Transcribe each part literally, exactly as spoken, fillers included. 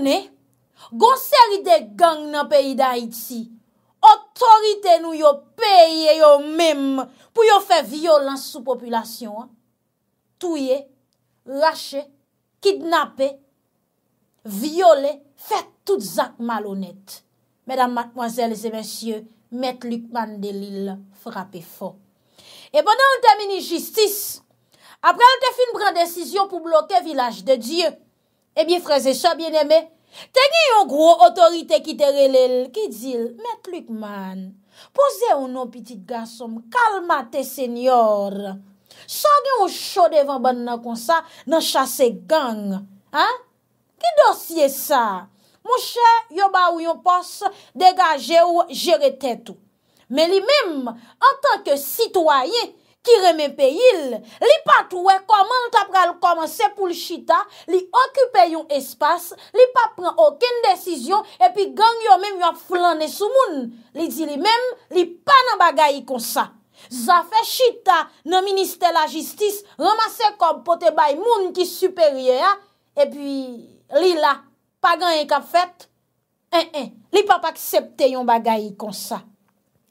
konnen gon série de gang dans pays d'Haïti autorité nous yo paye yo même pour yo faire violence sous population touyer racher kidnapper violer faire tout zak malhonnête. Mesdames, mademoiselles et messieurs, maître Lucmane Lagel frappe fort. Et pendant le termine justice, après le fin prend décision pour bloquer village de Dieu. Eh bien, frères et sœurs bien-aimés, t'as une grosse autorité qui te relève, qui dit, maître Lucmane, posez un petit garçon, calmez-vous, Seigneur. Sortez un chaud devant banne comme ça, non chasser gang. Hein? Qui dossier ça? Mon cher, yon ba ou yon poste, dégagez ou gérer tête. Mais lui-même, en tant que citoyen qui remet pays, li pas trouvé comment t'a pral commencer pour le chita, li occuper yon espace, li pas prend aucune décision et puis gang yon même yon flaner sous moun. Li dit lui-même, li pas nan bagay comme ça. Ça fait chita nan ministère la justice, ramasser comme pote bay moun qui supérieur et puis li là pas gagné qu'a fait hein hein li pas accepter yon bagay comme ça.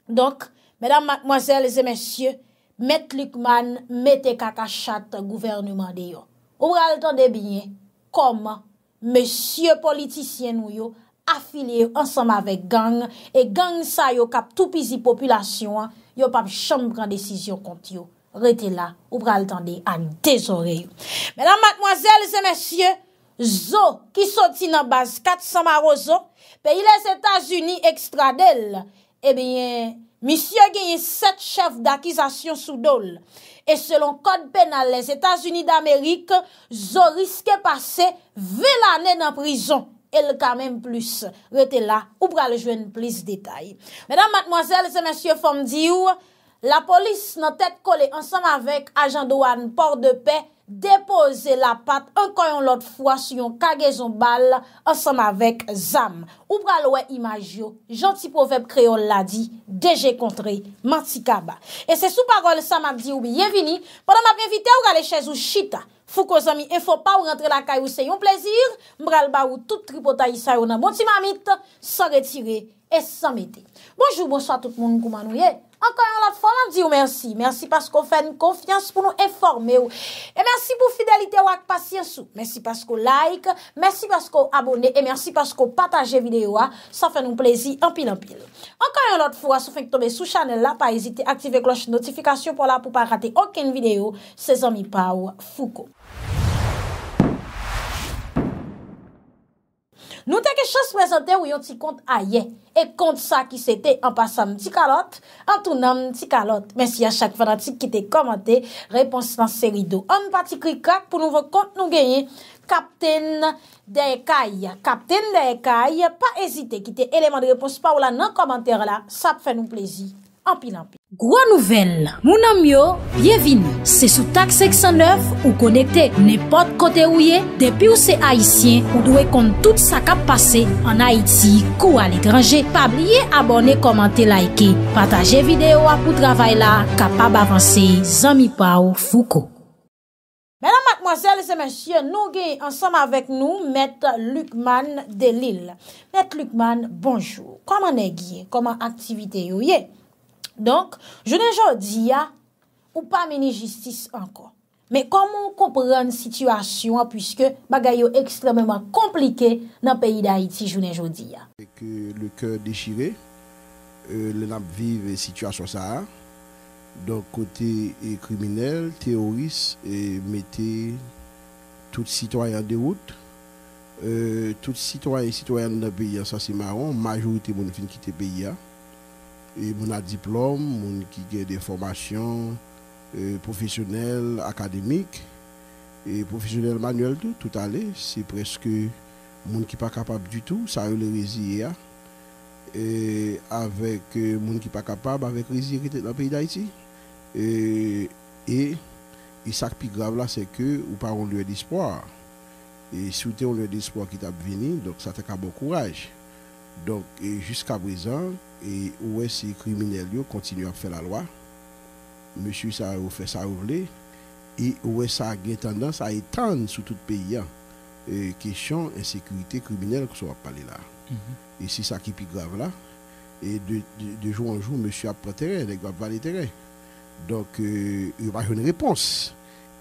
Donc mesdames, mademoiselles et messieurs, Met Lucmane mette kakachat gouvernement de yo. Ou pral tande bien comment monsieur politicien nou yo affilié ensemble avec gang et gang sa yo kap tout pizi population yo pa chambre prend décision contre yo. Rete là, ou pral tande à désoreille. Mesdames, mademoiselles et messieurs, zo qui sorti nan base quatre cents marozo, pays les États-Unis extradel. Eh bien, monsieur gagne sept chefs d'accusation sous dol. Et selon code pénal les États-Unis d'Amérique, zo risque passer vingt années dans prison. Et le quand même plus. Rete là, ou pral joindre plus détails. Mesdames, mademoiselles et messieurs, femme diou, la police nan tête collée ensemble avec agent douane Port-de-Paix déposer la patte encore une autre fois sur une cargaison balle ensemble avec Zam. Ou pral wè image yo, gentil proverbe créole l'a dit, D G contré, Mantikaba. Et c'est sous parole ça m'a dit ou bienvenue. Pendant m'a invité ou aller chez ou chita. Foucault zami, il faut pas ou rentrer la caille ou c'est un plaisir. M'bral ba ou tout tripotaï sa yo nan bon ti mamite sans retirer et sans mettre. Bonjour, bonsoir tout le monde, comment nous yé? Encore une fois, on dit merci. Merci parce qu'on fait une confiance pour nous informer. Et merci pour fidélité ou patience. Merci parce qu'on like. Merci parce qu'on abonne. Et merci parce qu'on partage vidéo. Ça fait nous plaisir en pile en pile. Encore une autre fois, si vous faites tomber sous channel là, pas hésiter à activer cloche notification pour là pour pas rater aucune vidéo. C'est Ami Pau Foucault. Nous avons quelque chose présenté où yon ti compte ailleurs. Et compte ça qui c'était en passant petit calotte, en tournant petit calotte. Merci à chaque fanatique qui t'a commenté. Réponse dans série d'eau. En particulier, pour nouveau compte nous gagner. Captain de Caille. Captain de Caille, pas hésiter. Quitter élément de réponse pas ou là dans le commentaire là. Ça fait nous plaisir. En pile en pile. Gros nouvelle, mon ami yo, bienvenue. C'est sous taxe six cent neuf ou connecté n'importe côté où y est. Depuis où c'est haïtien, ou doit compte tout ça qui a passé en Haïti, ou à l'étranger. Pas oublier abonner, commenter, liker, partager vidéo pour travail là, capable avancer. Zami Pau Foucault. Mesdames, mademoiselles et messieurs, nous sommes ensemble avec nous, maître Lucmane Lagel. Maître Lucmane, bonjour. Comment est-ce comment activité vous est? Donc, je ne dis ou pas mini justice encore. Mais comment comprendre la situation puisque bagaille est extrêmement compliqué dans le pays d'Haïti, je ne dis pas. Que le cœur déchiré, euh, le nap vive situation ça. Donc côté criminel, terroriste et mettez tout citoyen de route, euh, tout citoyen et citoyenne dans le pays, ça c'est marrant, majorité mon fin qui te pays. Et mon a diplôme, mon qui a des formations euh, professionnelles, académiques et professionnelles manuelles, tout, tout allait. C'est presque mon qui pas capable du tout, ça a eu le résilien. Et avec euh, mon qui pas capable, avec résilien qui était dans le pays d'Haïti. Et, et, et ça qui est grave là, c'est que ou pas on lieu d'espoir. Et si on lieu d'espoir qui t'a venu, donc ça t'a bon courage. Donc jusqu'à présent, et ouais, ces criminels continuent à faire la loi. Monsieur ça fait ça, et ouais, ça a tendance à étendre sur tout le pays. euh, question insécurité criminelle que ça va parler là. Mm-hmm. Et c'est ça qui est plus grave là. Et de, de, de jour en jour, monsieur a pris terrain, il va valer terrain. Donc, euh, il va avoir une réponse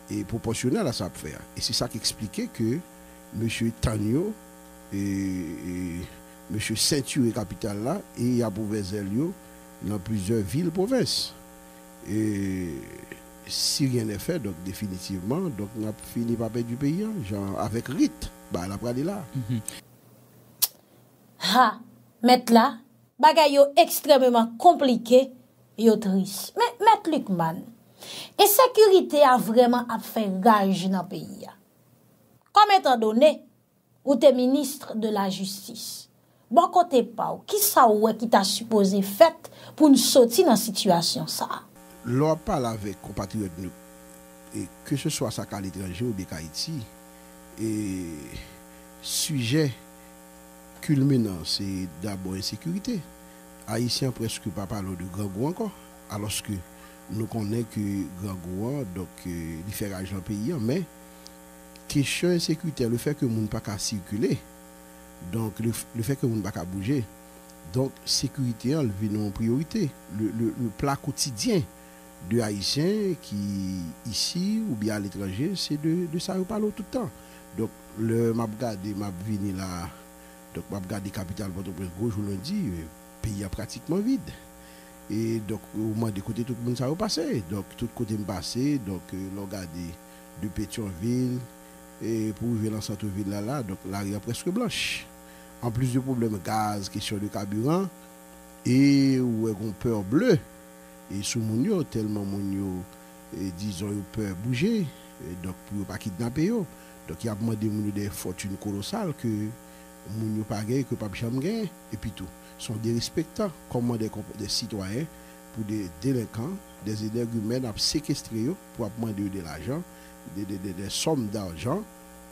et proportionnelle à ça faire. Et c'est ça qui expliquait que monsieur Tanyo, et, et monsieur Ceinture et Capitale là, et il y a Bouvezelio dans plusieurs villes, provinces. Et si rien n'est fait, donc définitivement, donc on a fini par perdre du pays, hein, genre avec rite, bah la pralé là. Mm-hmm. Ha, mettre là, bagay yo extrêmement compliqué, yo triste. Mais mettre Lucmane, insécurité a vraiment a fait rage dans le pays. Comme étant donné, ou t'es ministre de la justice. Bon côté pas, qui ça ou qui t'a supposé fait pour nous sortir dans situation ça? L'on parle avec compatriotes nous, et que ce soit ça qu'à l'étranger ou bien qu'à Haïti, et sujet culminant, c'est d'abord l'insécurité. Haïtiens presque pas parlent de Grand-Gouan encore, alors que nous connaissons que Grand-Gouan, donc euh, il fait rage dans le pays, mais question insécurité, le fait que nous ne pouvons pas circuler, donc le, le fait que nous ne pouvons pas bouger, donc sécurité, elle vient en priorité. Le, le, le plat quotidien de Haïtiens qui, ici ou bien à l'étranger, c'est de, de ça, on parle tout le temps. Donc, le map gardé, map vini là, donc map gardé capitale, Port-au-Prince, je vous le dis, le pays est pratiquement vide. Et donc, au moins de côté, tout le monde ça va passer. Donc, tout le côté me passé, donc, l'on gardé de Pétionville, et pour vivre dans cette ville là, là, donc l'arrière presque blanche. En plus du problème gaz, question de carburant, et ou on peur bleu. Et sous mon yo, tellement mon yo, disons, ils peur bouger, donc pour ne pas kidnapper. Donc il y a demandé des fortunes colossales que mon yo pas gagne, que pas jamais gagne, et puis tout. Ce sont des respectants, comme des, des citoyens, pour des délinquants, des énergumènes à séquestrer pour demander de l'argent, des, des, des, des sommes d'argent.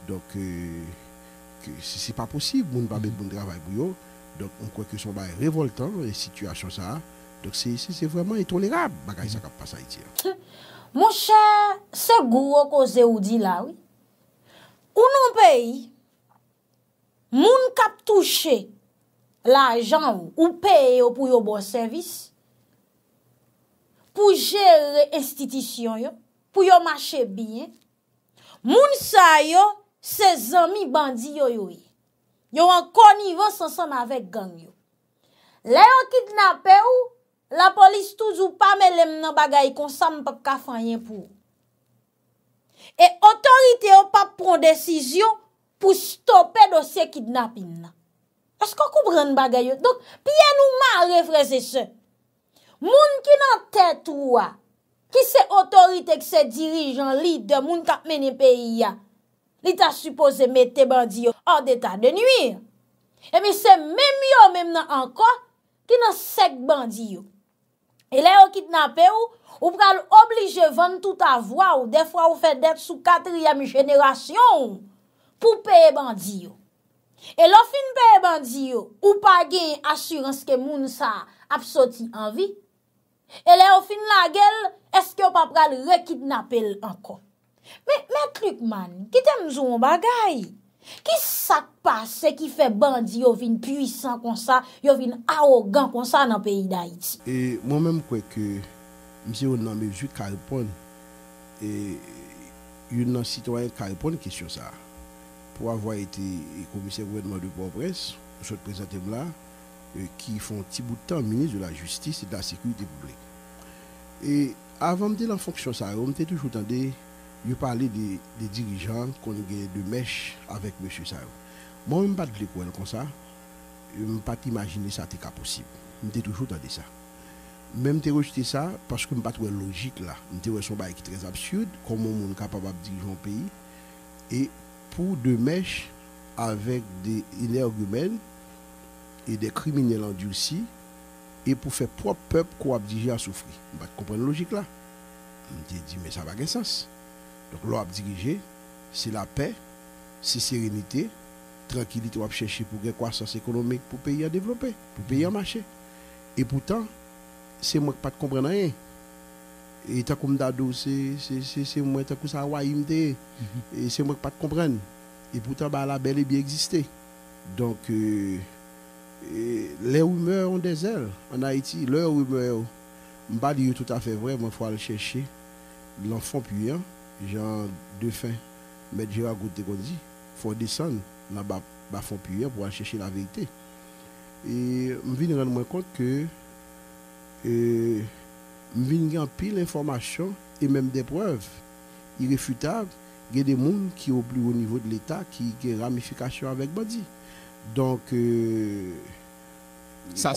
Donc. Euh, c'est pas possible, on ne peut pas mettre bon travail pour eux. Donc, on croit que son bail est révoltant, les situations ça. Donc, c'est vraiment intolérable, bagaille ça qui passe à Haïti. Mon cher, c'est gros cause ou dit là, oui. Ou non pays, moun kap touché l'argent ou paye pour yon bon service, pour gérer institution, pour yon marché bien, moun sa yon, ses amis bandits yo yo yo en connivence ensemble avec gang yo. Là on kidnappé ou la police toujours pas mêlé nan bagay kon ça m pa ka fanyen pou. Et autorité ou pas prendre décision pour stopper dossier kidnapping là. Est-ce qu'on comprend bagay yo? Donc pied nous marre frères et sœurs. Moun ki nan tête ou a, qui c'est autorité qui c'est dirigeant leader moun k'ap mené pays ya. L'État supposé mettre bandits hors d'état de nuire. Et mais c'est même yo même encore qui n'ont sec bandits. Et là yo kidnappé ou ou pral obligé vendre tout avoir ou des fois ou fait dette sous quatrième génération pour payer bandits. Et l'on fin payer bandits ou pas gain assurance que moun ça a sorti en vie. Et là yo fin la gueule, est-ce que pas pral rekidnapper encore? Mais, mais Lucmane, qui t'aime zou un bagay? Qui ça passe qui fait bandit yo vin puissant comme ça, yo vin arrogant comme ça dans le pays d'Haïti? Et moi-même, quoi que, monsieur, on a mesure qu'à répondre, et une citoyenne qui répond à la question ça. Pour avoir été commissaire gouvernement de Port-au-Prince, je vais présenter là, qui font un petit bout de temps ministre de la Justice et de la Sécurité publique. Et avant de la fonction ça, on était toujours dans des. Je parlais des, des dirigeants qu'on a de mèche avec M. Sao. Moi, je ne me pas de l'école comme ça. Je ne me pas imaginer ça était possible. Je me toujours entendu ça. Même je rejeté ça parce que je ne me pas trouvé logique là. Je me suis dit que c'est très absurde. Comment on est capable de diriger un pays. Et pour de mèche avec des énergumènes et des criminels endurcis. Et pour faire propre peuple qu'on a dirigé à souffrir. Je ne comprends pas la logique là. Je me dit mais ça n'a pas de sens. Donc, l'on a dirigé, c'est la paix, c'est sérénité, tranquillité, on a cherché pour une croissance économique, pour le pays à développer, pour le pays à marcher. Et pourtant, c'est moi qui ne comprends pas rien. Et tant que je suis c'est moi qui ne comprends pas. Et c'est moi qui ne comprends pas. Et pourtant, bah, elle a bel et bien existé. Donc, euh, et les rumeurs ont des ailes en Haïti. Leurs rumeurs, je ne dis pas tout à fait vrai, mais il faut aller chercher l'enfant puant, genre de fin, mais Gérard Gouté Gondi, il faut descendre dans le fond puant pour aller chercher la vérité. Et je viens de me rendre compte que je viens de pile d'informations et même des preuves irréfutables. Il y a des gens qui au plus haut niveau de l'État qui ont des ramifications avec Bandi. Donc, euh, ça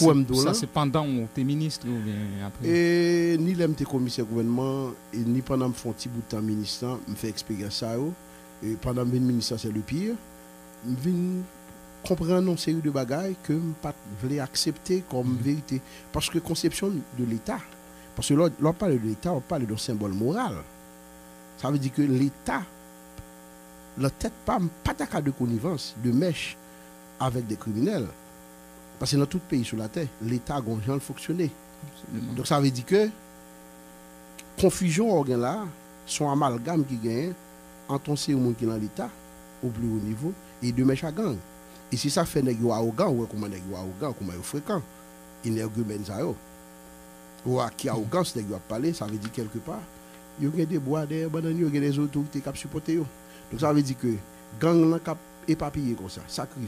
c'est pendant que tu es ministre ou bien après? Et, ni l'aime tes commissaires gouvernement, et, ni pendant que je fais un petit bout de temps ministre, je fais expérience ça. Et pendant que je suis ministre, c'est le pire. Je comprends une série de bagailles que je ne voulais pas accepter comme vérité. Parce que la conception de l'État, parce que là, on parle de l'État, on parle d'un symbole moral. Ça veut dire que l'État, la tête pas pas de connivence, de mèche avec des criminels. Parce que dans tout pays sur la terre, l'État a gonflé le fonctionner. Donc ça veut dire que confusion organe là, son amalgame qui gagne entre ces gens qui dans l'État au plus haut niveau et de mèche à gang. Et si ça fait négro arrogant ou comment négro arrogant comment il fréquent, il n'est argument ça yo. Ou à qui arrogance négro a parler, ça veut dire quelque part il y a des bois des bananes, il y a des autorités qui supportent. Donc ça veut dire que gang là est papillé comme ça, ça crive.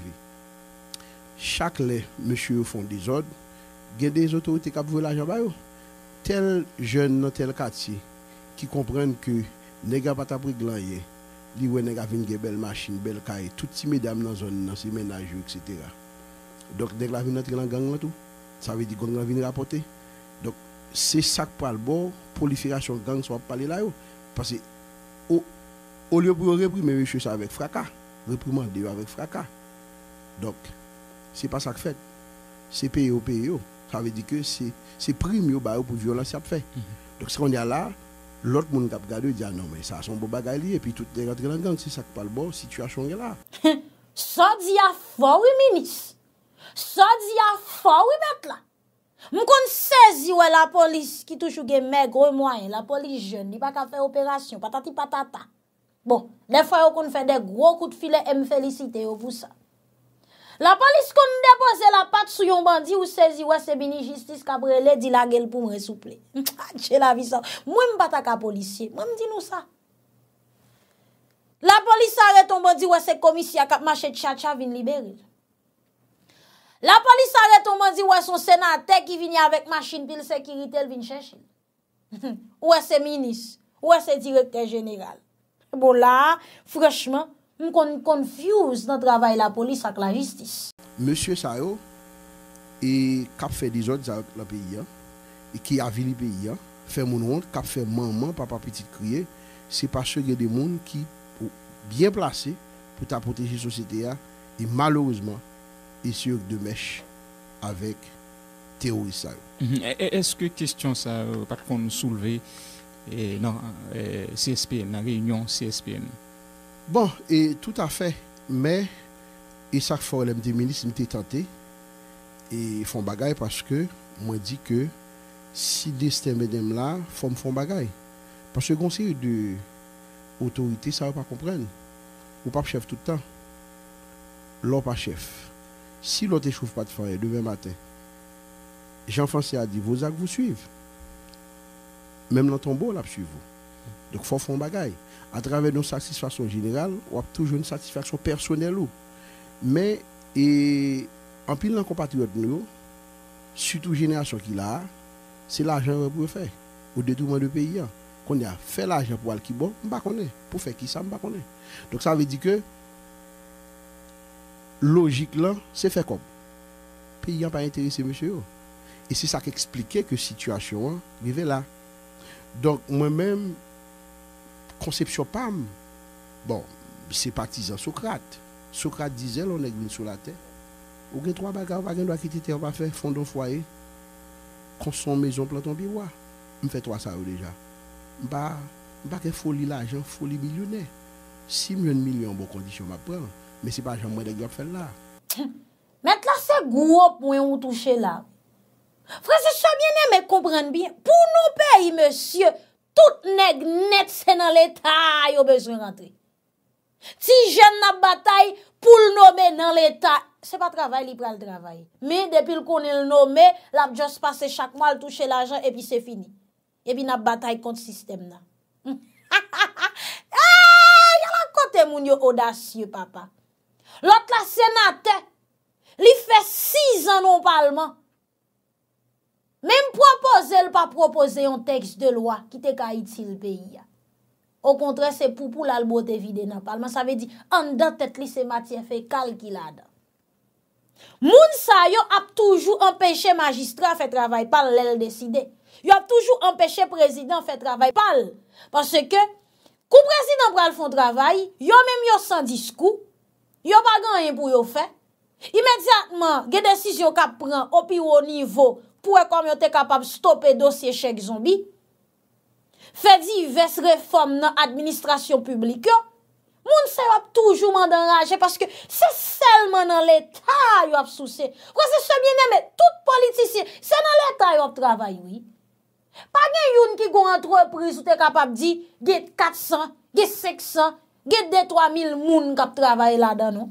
Chaque les monsieur font des ordres, il y a des autorités qui veulent l'argent ba yo. Tel jeune dans tel quartier qui comprennent que nèg pas ta briglayer, li wè nèg vinn gè belle machine, belle caille, tout ti mesdames dans zone dans ces ménages et cetera. Donc nèg la vinn entrer dans gang là tout. Ça veut dire qu'on gang vinn rapporter. Donc c'est ça qui parle bon, prolifération de gangs, soit parler là. Parce que au, au lieu de réprimer monsieur ça avec fracas, réprimander avec fracas. Donc, c'est pas ça que fait. C'est payer au pays. Ça veut dire que c'est prime pour violence à fait. Donc, ce qu'on a là, l'autre monde qui a regardé dit ah non, mais ça a son bon bagaille, et puis tout est rentré dans le gang, c'est ça qui parle bon, situation est là. Ça dit à fort, oui, ministre. Ça dit à fort, oui, mec là. M'kon saisi ouais la police qui toujours gen maigre moyen, la police jeune, li pa ka faire opération, patati patata. Bon, les fois on fait des gros coups de filet et me féliciter pour ça. La police kon dépose la patte sou yon bandi ou saisi ouais c'est bini justice ka brele di la gueule pour me souple. J'ai la vie ça. Moi m pata ka policier, moi m di nou ça. La police arrête on bandi ouais c'est commissaire qui marche tcha-tcha vinn libérer. La police arrête on m'a dit ouais son sénateur qui vient avec machine pile sécurité elle vient chercher. Ouais c'est ministre, ouais c'est directeur général. Bon là, franchement, on con confuse dans travail la police avec la justice. Monsieur Sayo et cap fait des autres avec le pays hein, et qui a vu le pays hein, fait mon honte, cap fait maman, papa petite crier, c'est parce qu'il y a des monde qui bien placés pour ta protéger société hein, et malheureusement et sur de mèche avec terroristes. Est-ce que question ça par contre soulever et non et C S P N la réunion C S P N. Bon et tout à fait mais et ça faut les ministres m'était tenté et font bagaille parce que moi dit que si destin mesdames là faut me font bagaille parce que conseil de autorité ça va pas comprendre ou pas chef tout le temps l'on pas chef. Si l'autre ne chauffe pas de feu demain matin, Jean-François a dit vos actes vous suivent. Même dans ton beau, là, suivent vous. Donc, il faut faire un bagage. À travers nos satisfactions générales, on a toujours une satisfaction personnelle. Mais, et, en pile dans compatriotes, nous, surtout génération qui l'a, c'est l'argent pour faire. Au détournement du pays. Qu'on a fait l'argent pour aller qui bon, on ne connaît pas. Pour faire qui ça, on ne connaît pas. Donc, ça veut dire que logique là, c'est fait comme. Pays n'a pas intéressé monsieur. Et c'est ça qui expliquait que situation arrivait là. Donc moi-même, conception P A M, bon, c'est partisan Socrate. Socrate disait, l'on est venu sur la terre. Ou bien trois bagages, on va quitter terre, on va faire fondre un foyer, construire une maison, planter un biwa. On fait trois ça déjà. Bah, bah que folie l'argent, folie millionnaire. six millions de millions, bon condition ma prendre. Mais c'est pas jamais des gars faire là. Mais là c'est gros point on touche là. Frère c'est bien aimé comprendre bien. Pour nos pays monsieur, tout nèg net c'est dans l'état, yo besoin rentrer. Si jeune n'a bataille pour le nommer dans l'État, c'est pas travail, il prend le travail. Mais depuis qu'on est nommé, l'a juste passé chaque mois, il touche l'argent et puis c'est fini. Et puis n'a bataille contre le système là. Ah y a la côté mon audacieux papa. L'autre la sénateur, il fait six ans non parlement. Même proposer, il pas proposer un texte de loi qui te Haïti le pays. Au contraire, c'est pour pour la beauté vide dans le Parlement. Ça veut dire, en dans tête li c'est matière fécale qui l'a dedans. Moun sa yo a toujours empêché magistrat faire travail par l'elle décider. Yo a toujours empêché président faire travail par parce que quand président pral font travail, yo même yo sans discours, yo pas gagné pour yo faire. Immédiatement, des décisions qu'a prend au plus haut niveau pour comme yo t'es capable stopper dossier chèque zombie. Fait diverses réformes dans l'administration publique, moun se a toujours m'enrager parce que c'est seulement dans l'État yo a souci. Quoi c'est ce bien-aimé, tout politicien, c'est dans l'État yo travaille oui. Pas gen yon qui gon entreprise ou t'es capable di gen quatre cents, gen cinq cents, gen deux trois mille moun k'ap travaille là-dedans non.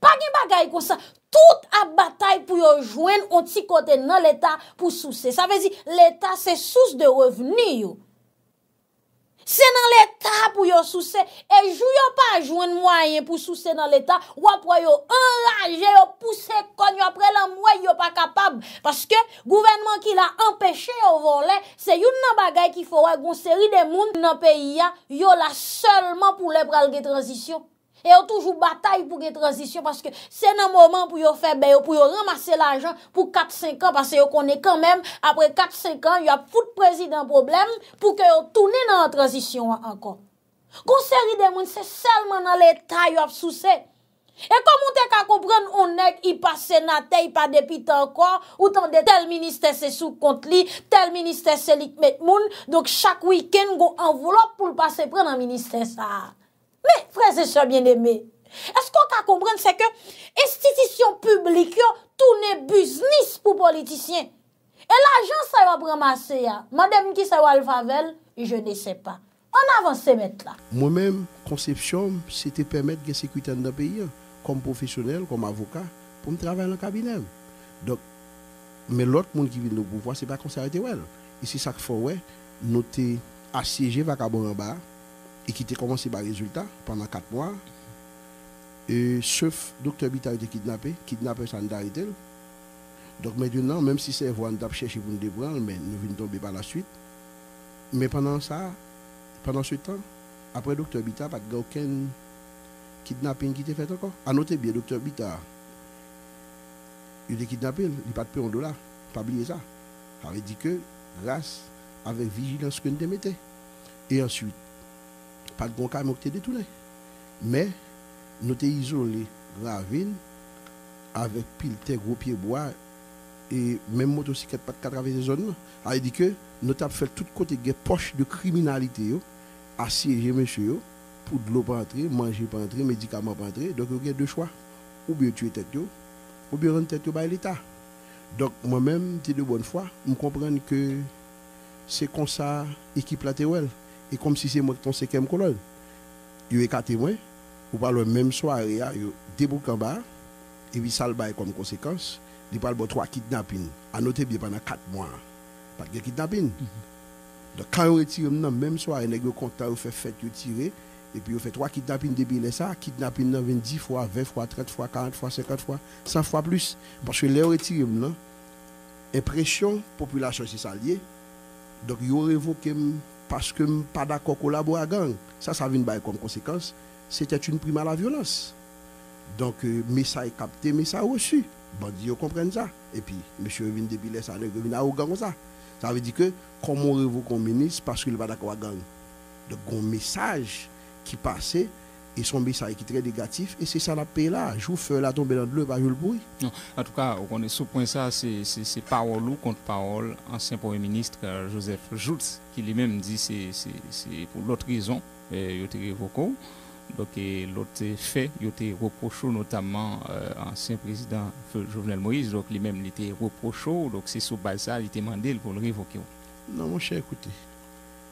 Pas gen bagay comme ça. Tout a bataille pour yo joindre un petit côté dans l'État pour souci. Ça veut dire l'État c'est source de revenus. C'est dans l'État pour yon souci. Et jou yon pas jouen moyen pour souci dans l'État. Ou après yon enragé, yon poussé kon yon après l'envoi yon pas capable. Parce que gouvernement qui l'a empêché yon voler, c'est yon nan bagay qui faut yon série de moun dans pays ya, yon la seulement pour les bral de transition. Et yon toujours bataille pour les transition parce que c'est dans moment pour yon faire ben pour yon ramasser l'argent pour quatre cinq ans parce que yon connaît quand même après quatre cinq ans yon a foutu président problème pour que yon tourne dans la transition encore. Gon série de moun c'est seulement dans l'État yon a souci. Et comme on te ka comprendre on nèg il pas sénateur, il pas député encore, ou tant de tel ministère c'est sous compte li, tel ministère c'est li met moun, donc chaque week-end gon enveloppe pour passer prendre un ministère ça. Mais, frères et sœurs bien-aimés, est-ce qu'on peut comprendre, c'est que l'institution publique, tout n'est business pour politiciens. Et l'agence, ça va ramasser. Madame qui ça va le favel, je ne sais pas. On avance, mettre là. Moi-même, conception, c'était permettre de sécurité dans le pays, comme professionnel, comme avocat, pour me travailler dans le cabinet. Donc, mais l'autre monde qui vient au pouvoir, ce n'est pas qu'on s'arrête. Et c'est ça qu'il faut, ouais, noter assiéger vacabon en bas. Et qui a commencé par résultat pendant quatre mois. Et chef, docteur Bita a été kidnappé, kidnappé sans d'arrêter. Donc maintenant, même si c'est vous avez cherché pour nous débranler, mais nous venons tomber par la suite. Mais pendant ça, pendant ce temps, après docteur Bita, il n'y a aucun kidnapping qui a été fait encore. À noter bien, docteur Bita, il a été kidnappé, il n'a pas de paix en dollars. Pas oublier ça. Ça veut dire que grâce avec vigilance que nous mettons. Et ensuite, pas de bon cas, mais détourné. Mais nous avons isolé ravine avec pile de gros pieds bois et même motocyclette pas de travers les zones. Ça veut dire que nous avons fait tout côté des poches de criminalité, assiéger monsieur, pour de l'eau pas entrer, manger pas entrer, médicaments pas entrer. Donc il y a deux choix. Ou bien tuer tête, ou bien rendre tête à l'État. Donc moi-même, c'est de bonne foi, je comprends que c'est comme ça l'équipe la T O L. Et comme si c'est moi qui ton cinquième colonne. Il y a quatre témoins, ou pas le même soirée, il débouque en bas, et puis ça le bail comme conséquence, il parle de trois kidnappings. À noter bien pendant quatre mois. Pas de kidnapping. Donc quand on retire dans la même soirée, on est content, on fait fête, on tire, et puis on fait trois kidnappings depuis ça, kidnapping dans dix fois, vingt fois, trente fois, quarante fois, cinquante fois, cent fois plus. Parce que les retire, impression, population, c'est ça lié. Donc ils ont révoqué. Parce que pas d'accord collabore à gang. Ça, ça vient comme conséquence. C'était une prime à la violence. Donc, euh, mais ça est capté, mais ça est reçu. Bandits comprennent ça. Et puis, monsieur vient de Bilet, ça vient à gang ça. Ça veut dire que, comme on révoque un ministre, parce qu'il n'est pas d'accord à gang. Donc, un message qui passait, et son message qui est très négatif, et c'est ça la paix là. Joue feu là, tomber dans le bas, je le bruit. Non. En tout cas, on est sur point ça, c'est parole ou contre parole, ancien Premier ministre Joseph Joutz, qui lui-même dit que c'est pour l'autre raison, il était révoqué. Donc, l'autre fait, il était reproché, notamment l'ancien euh, président Jovenel Moïse, donc lui-même il était reproché, donc c'est sur base ça, il était demandé pour le révoquer. Non, mon cher, écoutez,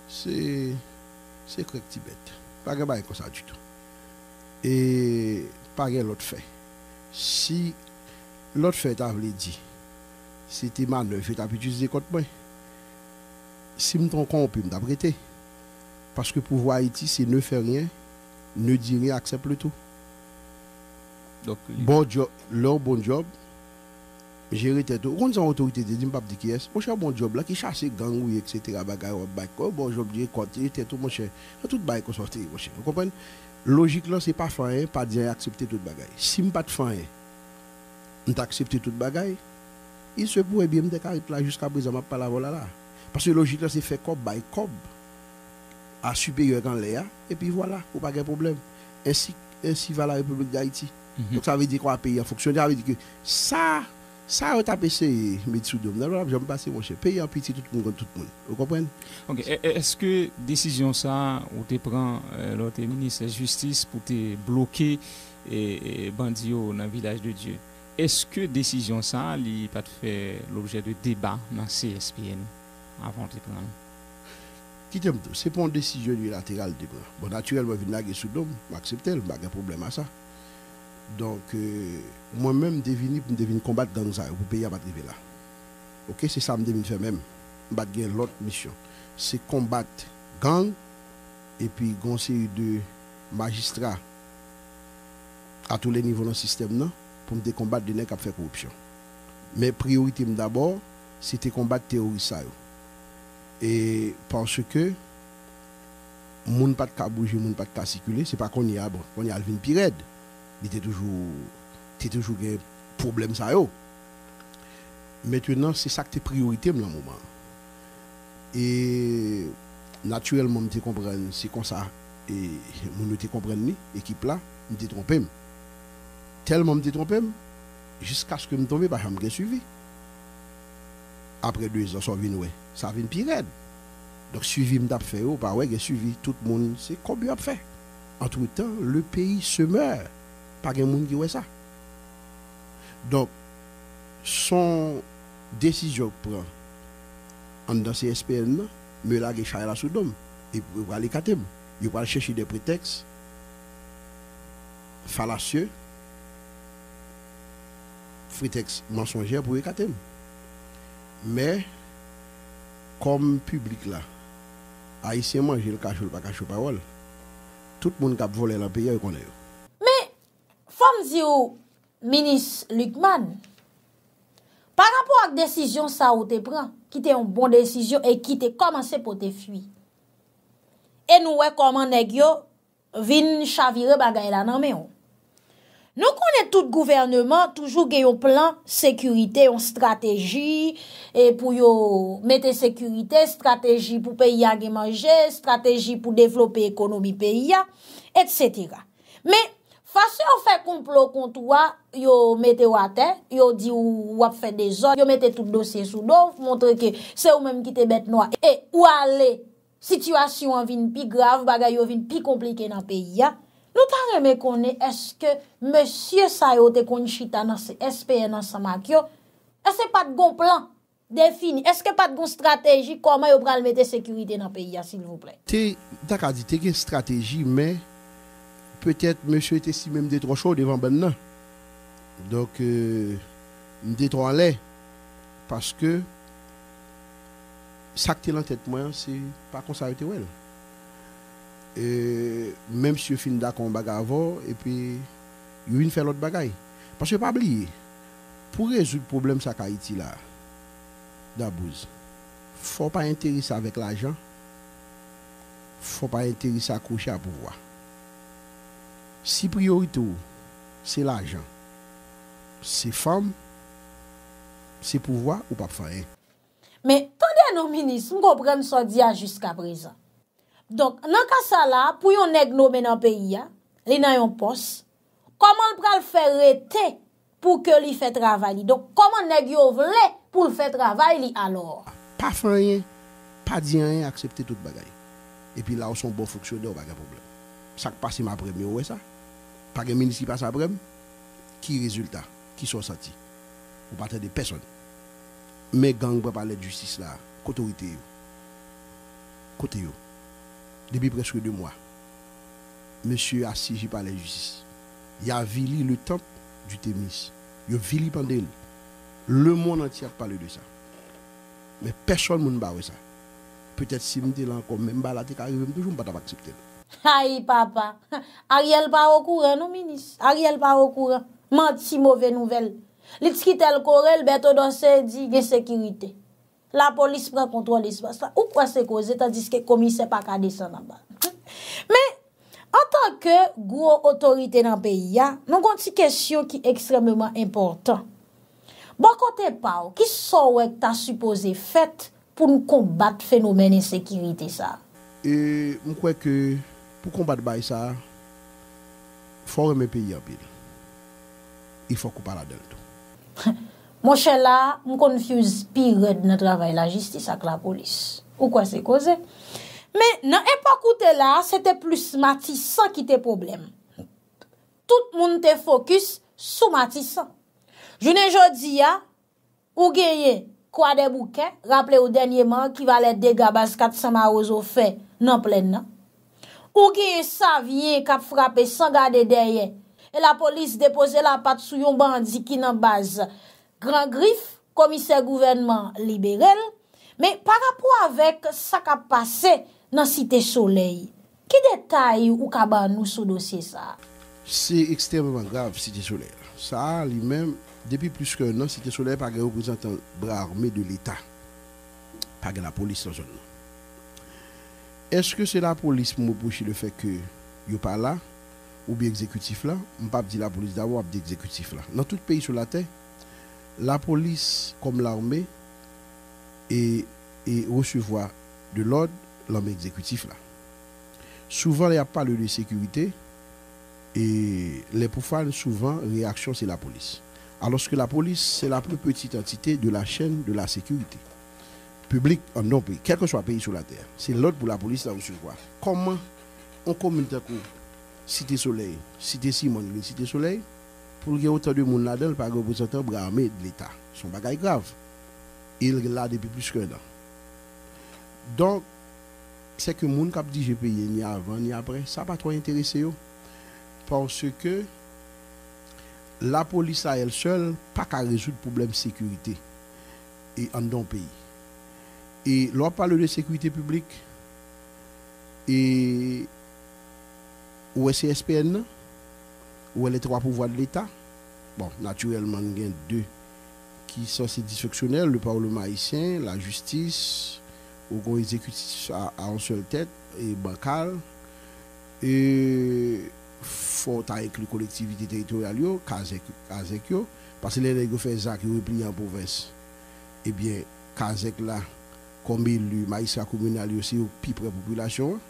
c'est correct, Tibet. Pas de bail comme ça du tout. et pas l'autre fait. Si l'autre fait, tu avais dit, si tu manœuvres, tu as utilisé contre moi. Si je me trompe, je me prêté. Parce que pour voir Haïti, c'est ne faire rien, ne dire rien, accepte le tout. Donc, bon job, leur bon job, gérer tête. Quand ils ont autorité, ils ne disent pas qui est. Mon cher, bon job, là, qui chasse gang, et cetera. Bon job, je compte, tête, mon cher. Tout bail qu'on sortit, mon cher. Vous comprenez? Logique, là, c'est pas fin, pas dire accepter toute bagaille. Si je ne pas de fin, je t'accepte toute bagaille. Il se pourrait bien me déclarer là jusqu'à présent, je ne pas la voilà là. Parce que logique, là, c'est fait cob by cob. À supérieur dans l'air, et puis voilà, ou pas de problème. Ainsi, ainsi va la République d'Haïti. Mm-hmm. Donc ça veut dire qu'on a payé en fonction, ça veut dire que ça, ça on a passé, mais sous dom, je vais passer mon cher, payer en petit tout le monde, tout le monde. Vous comprenez? Okay. Est-ce que décision ça, on te prend, euh, le ministre de la Justice pour te bloquer et, et bandit dans le village de Dieu, est-ce que décision ça, il n'a pas fait l'objet de débat dans le C S P N avant de te prendre? C'est pas une décision unilatérale. Bon, naturellement, je viens de sous dom, je accepte, je n'ai pas de problème à ça. Donc, euh, moi-même, je devine combattre dans ça, pour payer à m'arriver là. Ok, c'est ça que je devine faire même. Je vais l'autre mission. C'est combattre gang et puis une série de magistrats à tous les niveaux dans le système non, pour me combattre des gens qui ont fait corruption. Mais priorité d'abord, c'était combattre la théorie ça. Et parce que moun ne pas de bouger, moun pas de circuler, c'est pas qu'on y a bon, qu'on y a Alvin Pirède, il était toujours, était toujours un problème ça yo. Maintenant c'est ça qui est priorité dans le moment. Et naturellement m'te comprendre, c'est comme ça et moun te comprendre ni équipe là, m'te trompé. Tellement m'te trompé jusqu'à ce que me tombe pas bah, jamais suivi. Après deux ans, ça vient ouais, ça vient pire. Donc suivi m'a fait ou pas ouais, suivi tout le monde, c'est comme il a fait. Entre temps, le pays se meurt. Pas de monde qui ouais ça. Donc son décision prend en dans C S P N, me la gêcher la soudom et pour aller cater, il va chercher des prétextes fallacieux, prétextes mensongers pour écarter. Mais, comme public là, Haïtien mange le cachot, pas cachot parole. Tout le monde qui a volé dans le pays, il connaît. Mais, femme Zio, ministre Lucmane, par rapport à la décision ça où te prend, qui était une bonne décision et qui te commencé pour te fuir. Et nous, comment nous avons chaviré bagay la nan men. Nous connaissons tout gouvernement, toujours un plan sécurité, une stratégie et pour mettre sécurité, stratégie pour pays à manger, stratégie pour développer l'économie pays, et cetera. Mais façon on fait complot contre toi, yo mettez à terre, yo dit ou a fait des ordres, yo mettez tout dossier sous dos, montrer que c'est ou même qui te bête noir et où aller situation en vient plus grave, bagay yo vient plus compliqué dans pays. Nous t'arrêtons mais qu'on est, est-ce que monsieur Sayo te conchita dans ce S P N ensemble, est-ce que pas de bon plan défini, est-ce que pas de bon stratégie, comment vous pral mettre sécurité dans le pays, s'il vous plaît? Tu as dit que une stratégie, mais peut-être monsieur était si même des trop chaud devant ben. Donc, euh, des trop en l'air, parce que ça qui est en tête, c'est pas qu'on s'arrête. Euh, même si je finis d'accord en bagarre avant, et puis il fait l'autre bagaille. Parce que pas oublier, pour résoudre le problème ça Haïti là, d'abord, faut pas intéresser avec l'argent, faut pas intéresser à coucher à pouvoir. Si priorité c'est l'argent, c'est femme, c'est pouvoir ou pas faire. Mais attendez nos ministres, nous comprenons ce dia jusqu'à présent. Donc, dans le cas pour yon nèg nommé dans le pays, li nan yon poste, comment le pral faire rete pour que li fait travail? Donc, comment nèg yo vle pour le faire travail li alors? Pas faire rien, pas dire rien, accepter toute bagaille. Et puis là, où son bon fonctionnaire, pas de problème. Ça qui passe ma première, ouais ça. Pas de ministre qui passe après, qui résultat, qui sont sortis? Ou pas de personne. Mais gang pour parler de justice là, autorité yo. Côté yo. Depuis presque deux mois. monsieur assiégé par la justice. Il a vili le temple du Thémis. Il a vili pendant. Le monde entier a parlé de ça. Mais personne ne m'a dit ça. Peut-être si je me dis encore, même là, je ne vais toujours pas accepter. Aïe, papa. Ariel pas au courant, non, ministre. Ariel pas au courant. Menti, mauvaise nouvelle. L'Itskitel Corel, Beto Dansé dit qu'il y a sécurité. La police prend contrôle de l'espace. Ou quoi c'est causé, tandis que le commissaire n'a pas descendre en bas. Mais, en tant que gros autorité dans le pays, nous avons une question qui est extrêmement importante. Bon côté pas, qui sont que tu as supposé fait pour nous combattre le phénomène d'insécurité ça? Et je crois que pour combattre ça, il faut remettre le pays en pile. Il faut qu'on parle de tout. Mon cher là, je confuse pire de notre travail la justice avec la police. Ou quoi c'est causé? Mais dans l'époque là, c'était plus Matissan qui était problème. Tout le monde était focus sur Matissan. Je ne dis pas, ou gagne quoi des bouquins, rappelez-vous dernièrement qui valait des dégâts bas quatre cents marozo fait non plein. Ou gagne ça vient qui a frappé sans garder derrière. Et la police déposait la patte sur un bandit qui n'en base. Grand griffe, commissaire gouvernement libéral. Mais par rapport avec ça qui a passé dans Cité Soleil, qui détaille ou kaba nous sur dossier ça? C'est extrêmement grave, Cité Soleil. Ça, lui-même, depuis plus qu'un an, Cité Soleil n'a pas de représentant bras armé de l'État. Pas de la police dans la zone. Est-ce que c'est la police qui m'empêche le fait que yo pas là? Ou bien exécutif là, on ne peut pas dire la police d'avoir des exécutifs là. Dans tout pays sur la terre, la police comme l'armée est, est recevoir de l'ordre l'homme exécutif là. Souvent, il n'y a pas de sécurité et les profanes, souvent, réaction c'est la police. Alors que la police, c'est la plus petite entité de la chaîne de la sécurité publique en non pays, quel que soit le pays sur la terre. C'est l'ordre pour la police à recevoir. Comment on commune d'un coup? Cité Soleil, Cité Simone, Cité Soleil, pour qu'il y ait autant de monde là-dedans, par représentant bras armé de l'État. Son bagage grave. Il l'a depuis plus qu'un an. Donc, c'est que le monde qui a dit j'ai payé ni avant ni après, ça n'a pas trop intéressé. Parce que la police à elle seule n'a pas résoudre le problème de sécurité et en dans le pays. Et l'on parle de sécurité publique et ou C S P N, ou les trois pouvoirs de l'État. Bon, naturellement, il y a deux qui sont ces dysfonctionnels, le Parlement haïtien, la justice, au grand exécutif à, à une seule tête, et bancal, et faut avec les collectivités territoriales, Kazek, parce que les règles font ça qui replient en province. Eh bien, Kazek là, comme élu, magistrat communal, aussi au plus près de la population.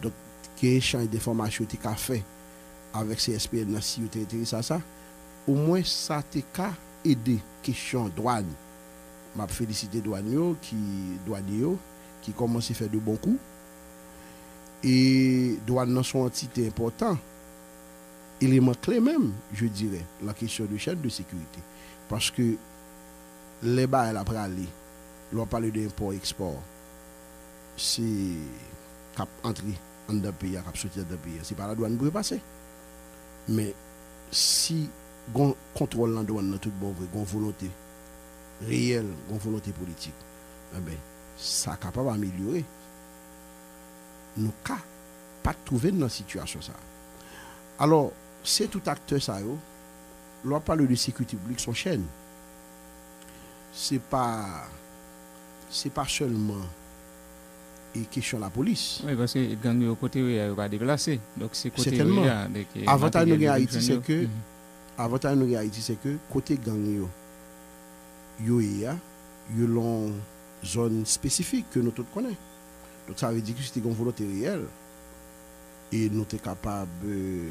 Donc, qui échange des formations qui a fait avec C S P N, si vous êtes intéressé à ça, au moins ça t'a aidé question douane. Je félicite les douaniers qui douaniers qui commencent à faire de bons coups. Et douane sont une entité importante, élément clé même, je dirais, la question de chaîne de sécurité. Parce que les bas, elle a parlé, l'on parle d'import-export, c'est cap entrée d'un pays à sortir d'un pays, c'est pas la douane pour passer. Mais si on contrôle la douane dans tout bon vrai, on volonté réelle, on volonté politique, eh ben ça capable d'améliorer. Nous ne pas trouver dans situation ça. Alors, c'est tout acteur ça yo, l'on parle de sécurité publique son chaîne. C'est pas c'est pas seulement et question la police. Oui, parce que les gangs de côté, ils ne sont pas déplacés. Donc, c'est côté. Certainement. Avantage de Haïti, c'est que, avantage de Haïti, c'est que, côté gang, ils ont une zone spécifique que nous tous connaissons. Donc, ça veut dire que c'était une volonté réelle. Et nous sommes capables de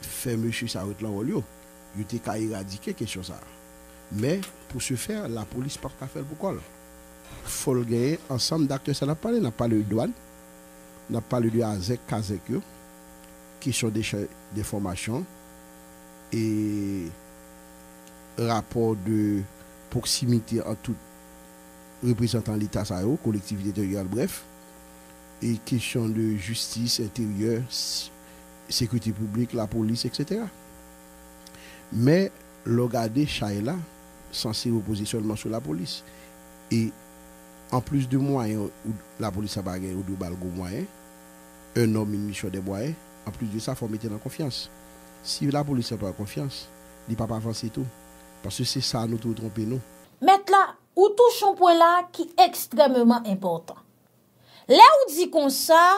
faire monsieur ça avec la volio. Nous sommes capables d'éradiquer quelque chose. Mais, pour ce faire, la police n'a pas fait le boucol. Il faut gagner ensemble d'acteurs. Ça n'a pas parlé de douane, n'a pas parlé de A Z E C, K A Z E C, qui sont des, des formations et rapport de proximité en tout représentant l'État, ça collectivité territoriale, bref, et question de justice intérieure, sécurité publique, la police, et cetera. Mais le regardez Chaïla, censé reposer seulement sur la police. Et en plus de moyens, la police a bagé ou de balgo moyen, un homme, une mission de moyens, en plus de ça, il faut mettre en confiance. Si la police n'a pas confiance, il ne peut pas avancer tout. Parce que c'est ça, nous nous trompons, nous. Maintenant, ou touchons un point là qui est extrêmement important. Là où dit comme ça,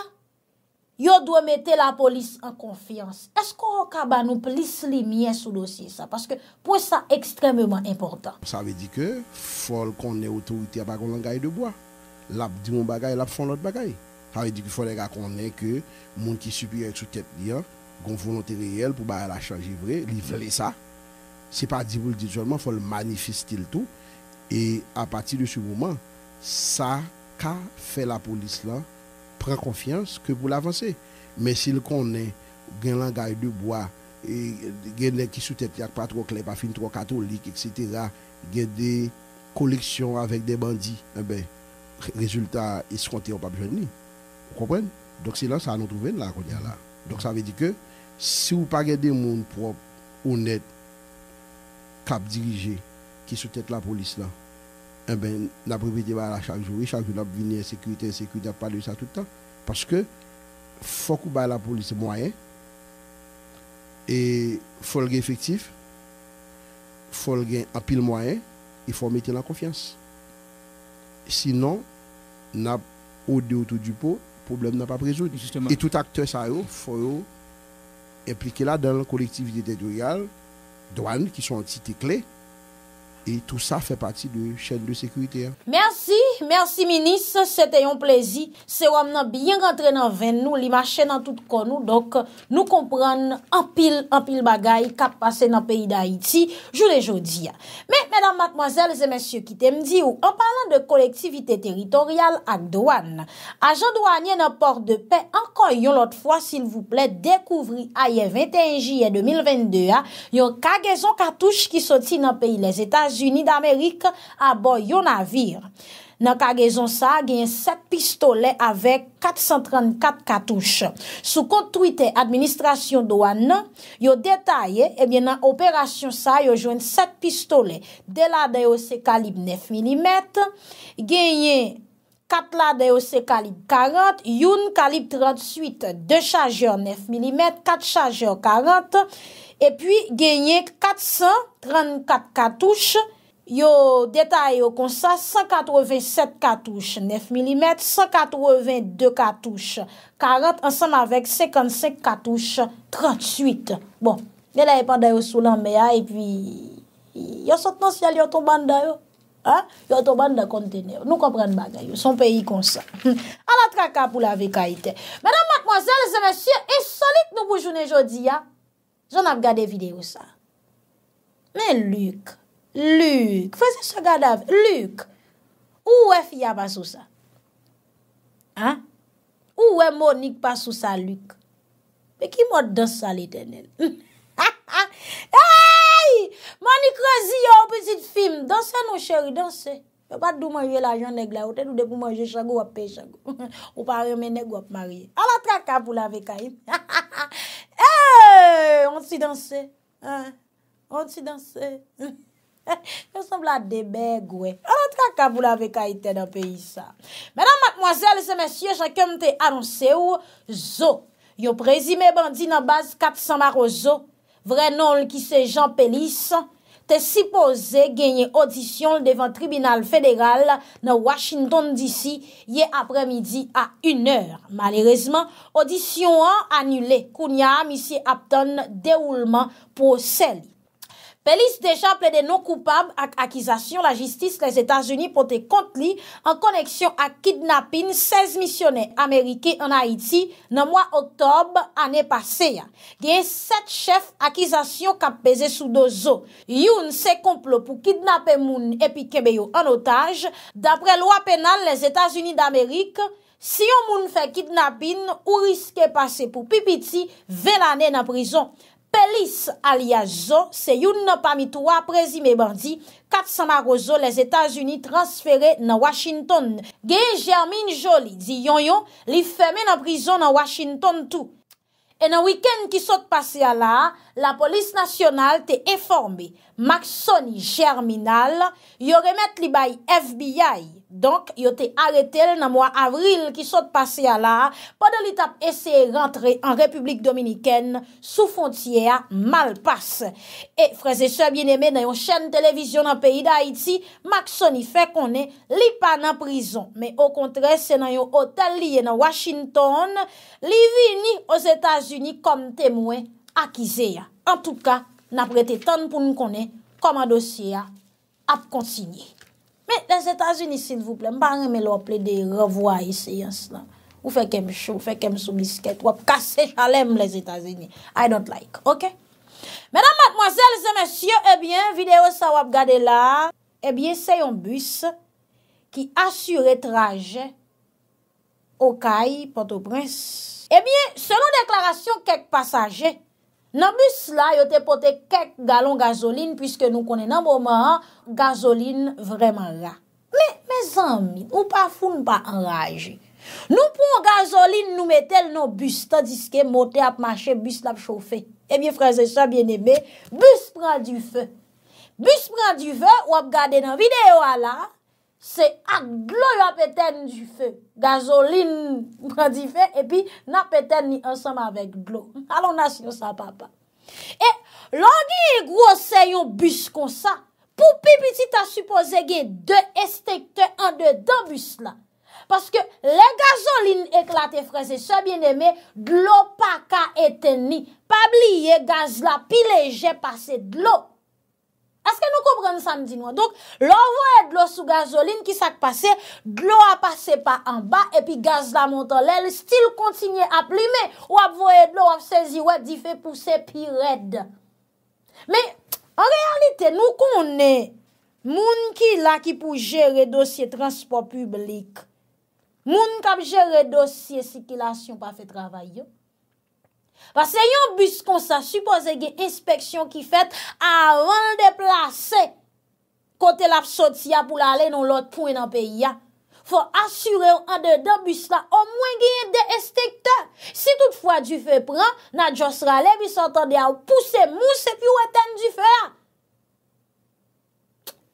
yo doit mettre la police en confiance. Est-ce qu'on a nous plus lumière sur le dossier ça? Parce que pour ça, extrêmement important. Ça veut dire que faut qu'on ait autorité à pas qu'on langage de bois. Là, dit mon bagage, là font l'autre bagage. Ça veut dire qu'il faut les gars qu'on ait que monde qui subit sous tête lien, qu'on volonté réelle pour bah la changer vrai, livrer ça. C'est pas dit pour le dire seulement, faut le manifester le tout. Et à partir de ce moment, ça qu'a fait la police là, prend confiance que pour l'avancer. Mais s'il connaît, il y a un langage de bois, il y a des gens qui sous-tête, il n'y a pas trop clair, pas fin trop catholique, et cetera. Il y a des collections avec des bandits. Eh ben, résultat, ils seront tirés au pape jeune. Vous comprenez? Donc c'est là ça nous trouve là, là. Donc ça veut dire que si vous n'avez pas des gens propres, honnêtes, cap dirigés, qui sous-tête la police là, eh ben, la propriété va à chaque jour, chaque jour, la venir sécurité, sécurité, pas de ça tout le temps. Parce que, faut qu'on la police moyen, et faut le gain effectif, faut le gain en pile moyen, il faut mettre la confiance. Sinon, n'a au deux autour du pot, le problème n'a pas résolu. Et tout acteur, ça, il faut impliquer là dans la collectivité territoriale, douane, qui sont entités clés. Et tout ça fait partie de chaîne de sécurité. Merci, merci ministre, c'était un plaisir. C'est vraiment bien rentré dans vingt nous, les marchés dans tout corps nous. Donc nous comprenons en pile en pile bagaille qui passé dans le pays d'Haïti, je les jodi. Mais mesdames, mademoiselles et messieurs qui t'aiment dire, en parlant de collectivité territoriale à douane, agent douanier dans port de paix, encore une autre fois s'il vous plaît, découvrez hier vingt et un juillet deux mille vingt-deux, une cargaison cartouche qui sortit dans le pays les États-Unis unis d'Amérique à bord d'un navire. Dans la cargaison, ça il y a sept pistolets avec quatre cent trente-quatre cartouches. Sous compte Twitter, administration douane, ils ont détaillé, eh bien, dans l'opération, ça, ils ont joint sept pistolets. De la D O C calibre neuf millimètres, gagné quatre ladres c'est calibre quarante, une calibre trente-huit, deux chargeurs neuf millimètres, quatre chargeurs quarante, et puis gagné quatre cent trente-quatre cartouches. Yo détail yo comme ça, cent quatre-vingt-sept cartouches neuf millimètres, cent quatre-vingt-deux cartouches quarante ensemble avec cinquante-cinq cartouches trente-huit. Bon, mais là il pendant yo sous l'enmer et puis yo saute dans ciel yo tombe dans yo. Hein? Yo to bande conteneur. Nous comprenons bagay. Son pays comme ça. À la traka pour la vécaïté. Mesdames, mademoiselles et messieurs, insolite nous pour journée jodi a. J'en ai regardé vidéo ça. Mais Luc, Luc, faisait ce gadav. Luc, où est Fia pas sous ça? Hein? Où est Monique pas sous ça, Luc? Mais qui m'a dans ça l'Éternel? Monique Rezi, yon petit film. Dansez nous, chérie, dansez. Yon pas de manger l'argent nèg la, ou te de pour manger chago ou paye chago. Ou pas remen nèg ou marié. A la traka pour la vekaïm. Eh, on s'y danse. On s'y danse. Yon semble à des bègues, ouais. A la traka pour la vekaïm dans pays ça. Mesdames, mademoiselles et messieurs, chacun te annoncé ou zo. Yon présumé bandit dans base quatre cents marozo. Vrai nom qui c'est Jean Pellis, t'es supposé gagner audition devant tribunal fédéral dans Washington D C hier après-midi à une heure. Malheureusement, audition annulée. Kounia, monsieur Apton, déroulement pour celle. Pellis déjà plaidé non coupable avec accusation la justice des États-Unis portée contre lui en connexion à kidnapping seize missionnaires américains en Haïti dans le mois octobre année passée. Il y a sept chefs accusation qui pèsé sous deux eaux. Youn c'est complot pour kidnapper moun et puis kebeyo en otage. D'après loi pénale les États-Unis d'Amérique, si on moun fait kidnapping ou risque passer pour pipiti vingt années dans prison. Pellis alias Zo, c'est une parmi trois présumés bandits, quatre cents marozo les États-Unis transférés dans Washington. Gen Germine Joly, dit Yonyon, li fermé dans prison dans Washington tout. Et dans le week-end qui s'est passé à là, la police nationale t'a informé. Maxoni Germinal, yo remet li bay F B I. Donc, yo te arrêté dans le mois avril qui s'est passé à là, pendant l'étape essayer rentrer en République Dominicaine sous frontière mal passe. Et frères et sœurs bien-aimés, dans une chaîne télévision dans le pays d'Haïti, Maxoni fait qu'on est li pas en prison, mais au contraire, c'est dans un hôtel lié dans Washington, li vini aux États-Unis comme témoin accusé. En tout cas, n'a prêté tant pour nous connaître comment dossier a consigné. Mais les États-Unis, s'il vous plaît, m'pa remet leur plaider revoir séance là. Ou fait qu'aime chaud, fait qu'aime sous biscuit, ou casser chalem les États-Unis. I don't like. OK? Mesdames, mademoiselles et messieurs, eh bien, vidéo ça ou regarder là, eh bien, c'est un bus qui assure trajet au Caille, Port-au-Prince. Eh bien, selon déclaration quelques passagers, dans bus là, ils ont porté quelques gallons de gasoline puisque nous connaissons moment gasoline vraiment rare. Mais mes amis, ou pas fou pas enragé. Nous pour gasoline nous mettons nos bus tandis que moteur a marché, bus l'a chauffé. Eh bien frères et sœurs bien-aimés, bus prend du feu. Bus prend du feu, ou regardez dans vidéo là. C'est à gloire pétain du feu. Gasoline prend du feu et puis n'a pétain ensemble avec l'eau. Allons nation ça papa. Et l'on gros c'est un bus comme ça. Pour pipi tu as supposé qu'il y ait deux extincteurs en dedans bus là. Parce que les gasolines éclatées, frères et sœurs bien-aimés, de l'eau pas qu'à éteindre. Pas oublier gaz là, puis léger passer de l'eau. Est-ce que nous comprenons samedi noir? Donc, l'envoi de l'eau sous gasoline qui s'est passé, de l'eau a passé par en bas, et puis gaz la monte en l'air, style continue à plimer, ou à voyer de l'eau, à saisir, ou à dire fait pousser pire raide. Mais, en réalité, nous connaissons, moun qui là qui pour gérer dossier transport public, moun qui gérer dossier circulation pas fait travail. Parce que yon bus comme ça, supposé une inspection qui fait avant de déplacer côté la sortie pour aller dans l'autre point dans le pays. Faut assurer en dedans bus là, au moins gagner des inspecteurs. Si toutefois du feu prend, n'a juste râler puis s'entendre à pousser mousse et puis ou éteindre du feu.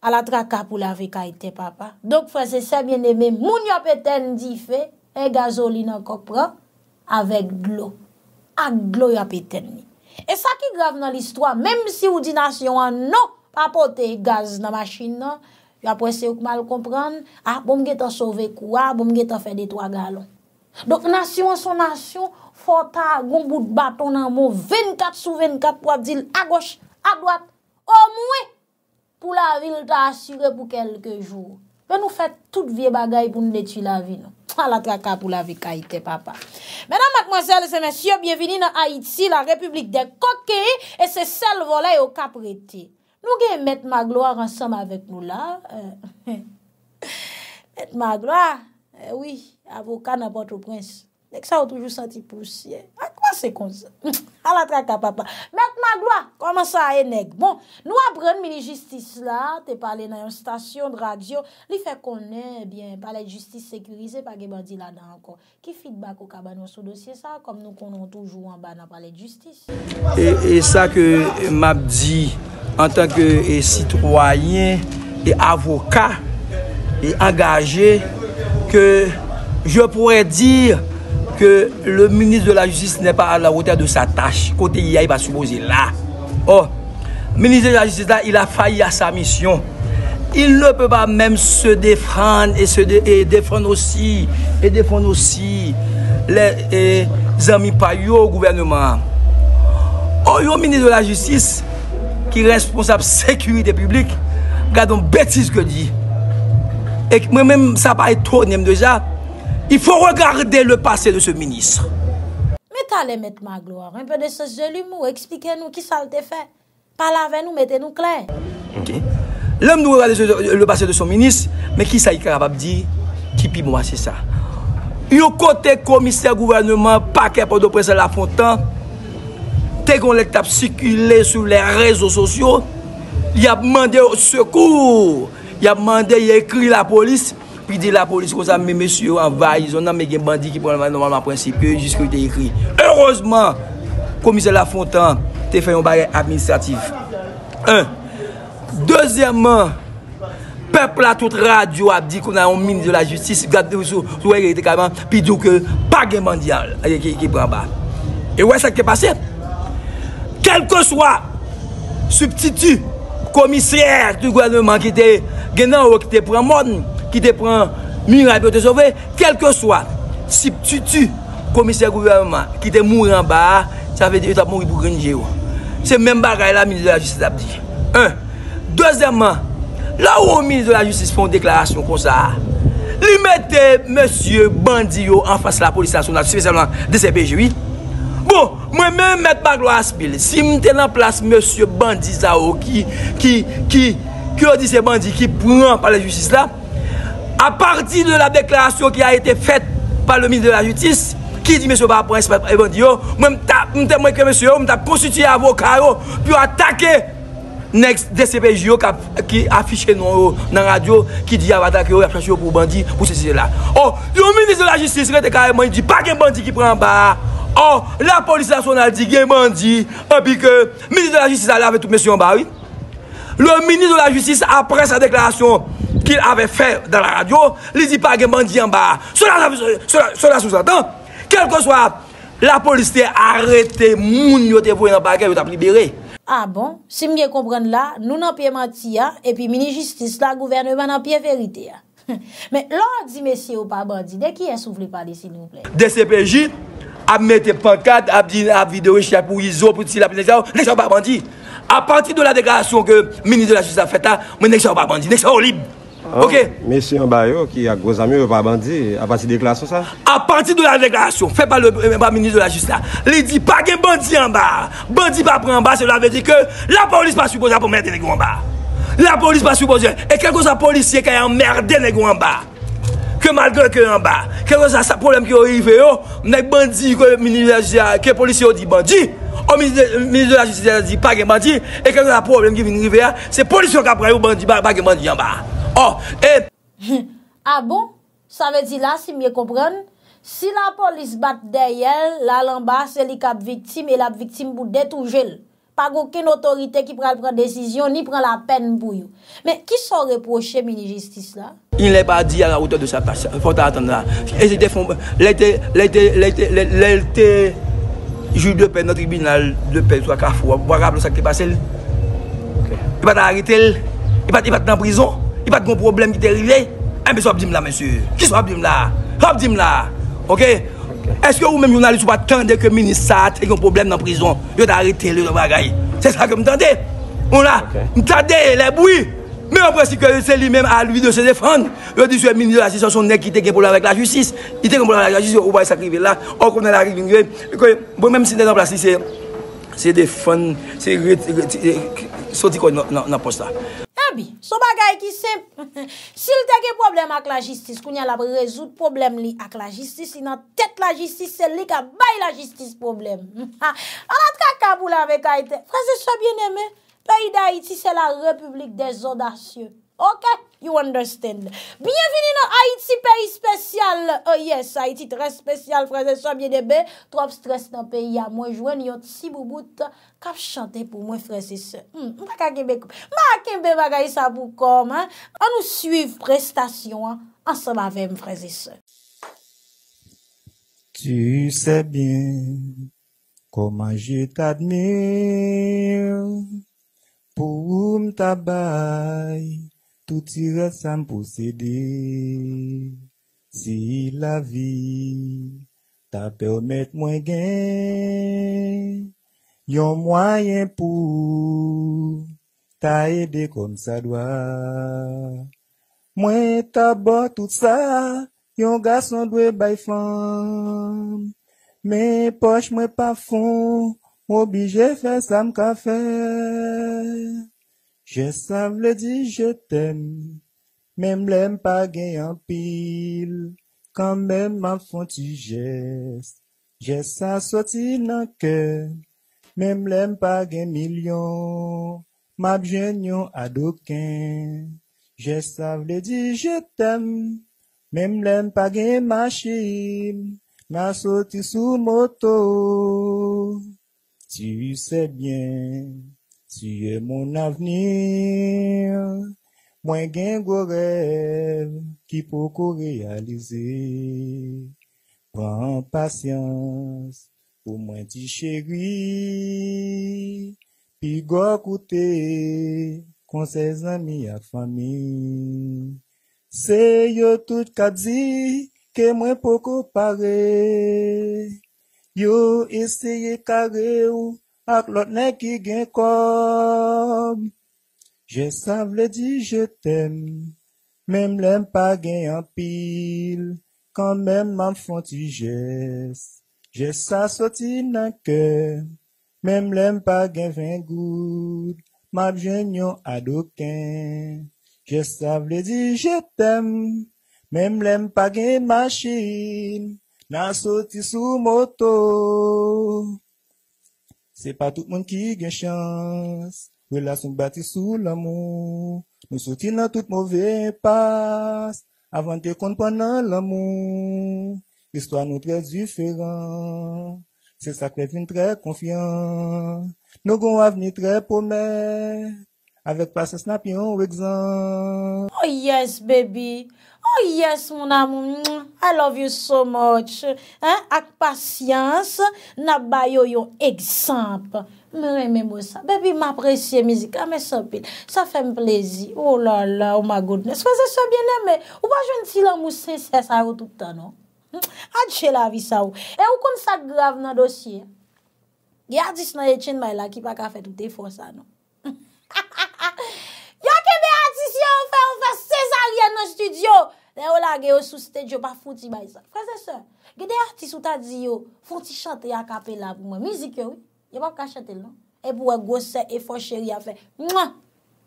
À la traka pour la vécaïté papa. Donc frères et sœurs bien-aimés, moun yo pétain du feu et gasoline encore prend avec de l'eau. À gloire pétenne. Et ça qui est grave dans l'histoire, même si vous dites nation, non, pas porter gaz dans la machine, après c'est mal comprendre, ah, bon, vous sauver quoi, bon, vous fait des trois gallons. Donc, nation, son nation, faut ta gon bout de bâton dans mon vingt-quatre sur vingt-quatre pour dire à gauche, à droite, au moins, pour la ville t'a assuré pour quelques jours. Mais nous faisons toutes vieilles bagailles pour nous détruire la vie, non? À la traka pour la vie kaïté, papa. Mesdames, mademoiselles et messieurs, bienvenue dans Haïti, la République des coquets, et c'est celle volée au caprété. Nous allons mettre ma gloire ensemble avec nous là. Euh, mettre ma gloire, euh, oui, avocat dans Port-au-Prince. Et que ça, on toujours senti poussière. À quoi c'est comme ça? À la traka, papa. Mettre ma gloire, comment ça a été? Bon, nous apprenons mini justice là, t'es parlé dans une station de radio, il fait qu'on est bien, palais de justice sécurisé, pas de bandit là-dedans encore. Qui feedback au cabanon sur dossier ça, comme nous connaissons toujours en bas dans palais de justice? Et, et ça que m'a dit en tant que citoyen et avocat et engagé, que je pourrais dire que le ministre de la Justice n'est pas à la hauteur de sa tâche. Côté I A, il va supposer là. Oh, le ministre de la Justice, là, il a failli à sa mission. Il ne peut pas même se défendre et, se dé et défendre aussi, et défendre aussi les amis payaux au gouvernement. Oh, le ministre de la Justice, qui est responsable de la sécurité publique, regardons bêtise que dit. Et moi-même, ça n'a pas étonné déjà. Il faut regarder le passé de ce ministre. Mais t'allais mettre ma gloire, un peu de sens de l'humour, expliquez-nous qui ça le fait. Parlez avec nous, mettez-nous clair. Ok. L'homme nous regarde le passé de son ministre, mais qui ça est capable de dire, qui puis moi c'est ça. Yo côté commissaire gouvernement, paquet pour le président Lafontant, t'es qu'on les tape circuler sur les réseaux sociaux, il a demandé au secours, il a demandé, il a écrit la police. puis de la police comme ça, mais monsieur envahi, ils ont un bandit qui prend normalement principe jusqu'à ce écrit. Heureusement, commissaire Lafontant, tu fait un bagage administratif. Un. Deuxièmement, peuple à toute radio a dit qu'on a un ministre de la justice, puis dit que pas de mondial qui prend bas. Et ouais, ça qui est passé. Quel que soit substitut, commissaire du gouvernement qui était prend monde, qui te prend miracle pour te sauver, quel que soit substitut, commissaire du gouvernement qui te mourir en bas, ça veut dire que tu as mouru pour Gringé. C'est même bagaille la ministre de la justice a dit. Un. Deuxièmement, là où le ministre de la justice fait une déclaration comme ça, lui mettait monsieur bandit en face de la police nationale, spécialement de C P J. Bon, moi-même, M. Bagloaspil, si je suis en place, M. Bandit Zao, qui, qui, qui, qui a dit ces bandits qui prend par la justice là, à partir de la déclaration qui a été faite par le ministre de la justice, qui dit M. Bagloaspil, moi-même, je que monsieur, je suis constitué avocat, puis attaquer des C P J O qui affiche dans la radio, qui dit qu'il va attaquer pour bandit, pour ceci là. Oh, le ministre de la justice, il dit pas qu'un bandit qui prend en bas. Oh, la police nationale dit qu'il y a un bandit, et puis que le ministre de la Justice allait avec tout monsieur en bas, oui. Le ministre de la Justice, après sa déclaration qu'il avait faite dans la radio, il dit pas qu'il y a un bandit en bas. Cela, cela, cela sous-entend, quelle que soit la police, t'est arrêtée, moun yo t'est voué en bas, yo t'est libéré. Ah bon, si m'y comprendre là, nous n'en pied mentia, et puis ministre de la Justice, la gouvernement n'en pied vérité. Mais l'on dit, messieurs, ou pas bandit, de qui est soufflé par les s'il vous plaît? D C P J à mettre pancarte, à vidéo, pour I S O, pour Tila, les gens ne sont pas bandits. À partir de la déclaration que le ministre de la Justice a faite, ils ne sont pas bandits, ils sont libres. Ok? Monsieur Mbayo, qui a gros amis, pas bandit, à partir de la déclaration, ça? À partir de la déclaration, fait par le ministre de la Justice, il dit pas qu'il y a bandit en bas. Bandit pas prend en bas, cela veut dire que la police n'est pas supposée pour mettre les gens en bas. La police n'est pas supposée. Et quelque chose de policier qui a emmerdé les gens en bas. Que malgré que en bas, quel est le problème qui arrive, les bandits, que les policiers ont dit bandits, le ministre de la Justice a dit pas de bandits, et quel est le problème qui vient arriver, c'est les policiers qui ont pris les bandits, pas de bandits en bas. Oh, et... Ah bon? Ça veut dire là, si je comprends, si la police bat derrière, là en bas, c'est les cap victimes et la victime pour détruire. Pas aucune autorité qui prend la décision ni prend la peine pour vous. Mais qui sont reprochés mini justice là? Il n'est pas dit à la hauteur de sa place. Il faut attendre là. Ils étaient l'été juge de paix dans le tribunal de paix soit Carrefour. Vous rappelez ce qui est passé? Il va t'arrêter. Il va être en prison. Il va avoir un problème qui t'est arrivé. Un peu de là, monsieur. Qui soit abdim là? Abdim là. OK? Est-ce que vous-même, journaliste, vous attendez que le ministre a un problème dans la prison? Vous arrêtez le bagage. C'est ça que vous attendez. On l'a. Vous attendez les bruits. Mais on pense que c'est lui-même à lui de se défendre. Vous dites que le ministre de la justice, son nez qui était un problème avec la justice. Il était un problème avec la justice. Vous voyez ça qui est là. On connaît la rivière. Même si vous êtes en place, c'est défendre. C'est sortir dans la poste. Abi, son bagay qui simple. S'il te gen problème avec la justice, qu'on y a la résoudre problème li avec la justice, il nan tête la justice, c'est li ka bay la justice problème. On a traka pou la avec Haïti. Frère c'est so bien-aimé, pays d'Haïti c'est la république des audacieux. OK, you understand. Bienvenue dans Haïti pays spécial. Oh yes, Haïti très spécial, frère c'est so bien-aimé. Trop stress dans pays a moi joindre yon ti boubout. Cap chanter pour moi frère et sœur. Hmm, on pas kembe. Ma kembe bagay ça pour comme hein. On nous suivre prestation hein, ensemble avec mes frères et sœurs. Tu sais bien comment je t'admire pour m'tabaille tout ira sans me posséder. Si la vie t'a permet moi gain yon moyen pour t'a aidé comme ça doit. Moi t'a bon tout ça, yon garçon doit bay femme. Mais poche moi pas fond, obligé faire ça m'ka faire. Je savais dire je t'aime, même l'aime pas gain en pile. Quand même ma fond tu geste, j'ai ça sorti dans cœur. Même l'aime pas gain million, ma bien yon adoquin. Je savais dire je t'aime, Même l'en pas gen machine, n'a sauté sous moto. Tu sais bien, tu es mon avenir. Moi gen gros rêve qui pour réaliser. Prends patience pour moi ti chéri. Puis go coûter conseils amis à famille. C'est yo tout kadzi que moi poko pare. Yo essaye carré ou ak l'autre nèg ki gen kom. Je savais dire je t'aime, même l'aime pas gen en pile. Quand même m'en font ti geste, je sa sorti nan cœur. Même l'aime pas gen vingt gouttes, m'a genyon adokin. Je savais dire je t'aime, même l'aime pas gen machine, n'a sauté sous moto. C'est pas tout le monde qui gen chance, relation bâtie sous l'amour. Nous sortis dans toute mauvaise passe, avant de comprendre l'amour. L'histoire nous très différente, c'est ça que nous très confiant. Nous avons un avenir très promet. Avec pas ce snapion ou exemple. Oh yes, baby. Oh yes, mon amour. I love you so much. Hein? Avec patience, n'a ba yo yon exemple. Mais même ça. Baby, m'apprécie musique. Ah, mais ça, ça fait un plaisir. Oh là là, oh my goodness. Faisait ça bien aimé. Ou pas, je ne suis l'amour sincère, ça tout le temps, non? Adje la vie, ça. Et ou comme ça grave dans le dossier? Il y a dix ans, il y a qui n'a pas fait tout effort, ça, non? Yo que Béatrice on fait on fait césarienne dans studio. Là on la gueule sous studio pas fouti bail ça. Frère et sœur, gade artiste ou ta di yo, fouti chanter a cappella pour moi. Musique oui, yo pas ka chanter non. Et pour gros c'est effort chéri a fait. Mouah.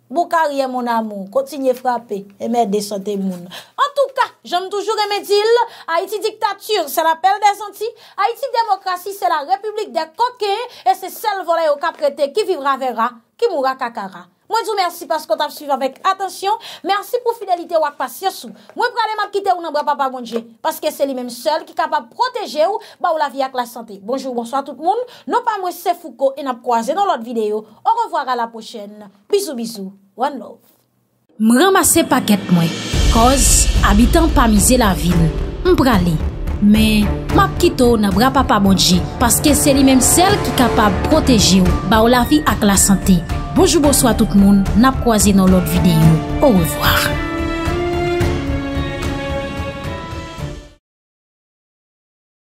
Bon carrière mon amour, continuez frapper et merde de santé moun. En tout cas, j'aime toujours aimer dire Haïti dictature, c'est l'appel des Antilles. Haïti démocratie, c'est la république des coquins et c'est celle volée au caprété qui vivra verra, qui mourra kakara. Moi, je vous remercie parce qu'on t'a suivi avec attention. Merci pour fidélité ou patience. Moi, je vais quitter ou non, papa Gondje. Parce que c'est lui-même seul qui est capable de protéger ou, bah, ou la vie avec la santé. Bonjour, bonsoir tout le monde. Non pas moi, c'est Foucault et n'a pas croisé dans l'autre vidéo. Au revoir à la prochaine. Bisous, bisous. One love. M'ramasse paquet moi. Cause, habitant pas miser la ville. M'pralé. Mais, m'a quitté ou non, papa Gondje. Parce que c'est lui-même seul qui est capable de protéger ou, bah, ou la vie avec la santé. Bonjour, bonsoir tout le monde. N'a pas croisé dans l'autre vidéo. Au revoir.